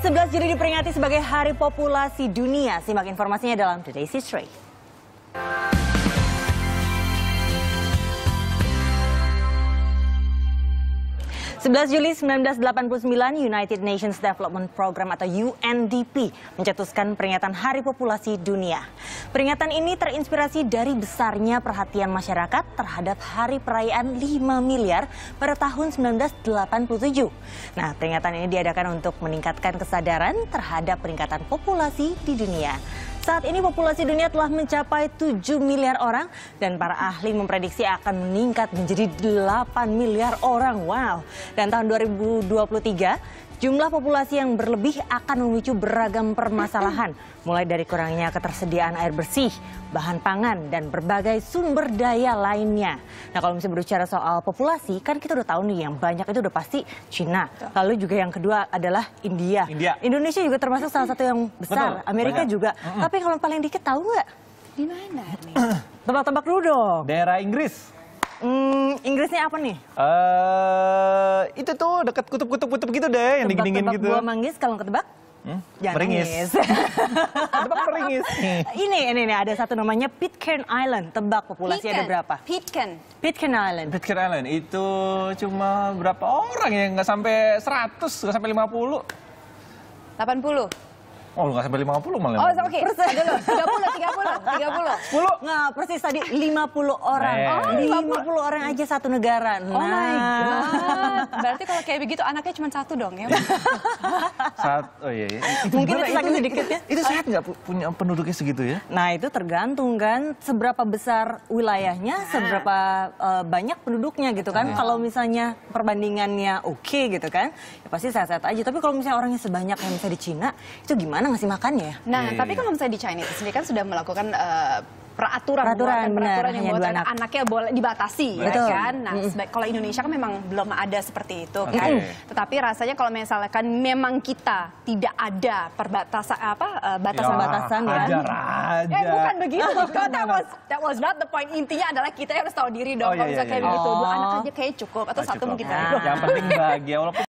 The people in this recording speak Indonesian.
11 Juli diperingati sebagai Hari Populasi Dunia. Simak informasinya dalam Today's History. Sebelas Juli 1989, United Nations Development Program atau UNDP mencetuskan peringatan Hari Populasi Dunia. Peringatan ini terinspirasi dari besarnya perhatian masyarakat terhadap hari perayaan 5 miliar pada tahun 1987. Nah, peringatan ini diadakan untuk meningkatkan kesadaran terhadap peningkatan populasi di dunia. Saat ini populasi dunia telah mencapai 7 miliar orang dan para ahli memprediksi akan meningkat menjadi 8 miliar orang. Wow. Dan tahun 2023, jumlah populasi yang berlebih akan memicu beragam permasalahan, mulai dari kurangnya ketersediaan air bersih, bahan pangan, dan berbagai sumber daya lainnya. Nah, kalau misalnya berbicara soal populasi, kan kita udah tahu nih yang banyak itu udah pasti Cina. Lalu juga yang kedua adalah India. Indonesia juga termasuk salah satu yang besar. Betul, Amerika banyak juga. Tapi kalau paling dikit tahu nggak? Di mana nih? Tebak-tebak dulu dong. Daerah Inggris. Inggrisnya apa nih? Itu tuh dekat kutub-kutub gitu deh, yang dingin-dingin gitu. Buah manggis kalau ketebak? Meringis. Tebak meringis. Ini ada satu namanya Pitcairn Island. Tebak populasi ada berapa? Pitcairn Island itu cuma berapa orang ya? Nggak sampai 100, nggak sampai 50. 80. Oh, lu nggak sampai 50 malah. Oh, oke. Okay. Ada loh, 30. 10. Nggak, persis tadi 50 orang. Oh, 50 orang aja satu negara. Nah. Oh my God. Berarti kalau kayak begitu anaknya cuma satu dong ya? Oh iya. Mungkin itu sakit sedikit ya. Itu sehat nggak punya penduduknya segitu ya? Nah, itu tergantung kan seberapa besar wilayahnya, seberapa banyak penduduknya gitu kan. Kalau misalnya perbandingannya oke gitu kan, ya pasti sehat-sehat aja. Tapi kalau misalnya orangnya sebanyak yang misalnya di Cina, itu gimana ngasih makannya? Nah, tapi kalau misalnya di China sendiri kan sudah melakukan peraturan yang buat anaknya boleh dibatasi, kan? Nah, kalau Indonesia kan memang belum ada seperti itu, kan? Tetapi rasanya kalau misalkan memang kita tidak ada perbatasan batasan-batasan, kan? Bukan begitu. That was not the point. Intinya adalah kita harus tahu diri dong. Kalau misalnya kayak begitu, dua anak aja kayak cukup atau satu mungkin. Yang penting bahagia.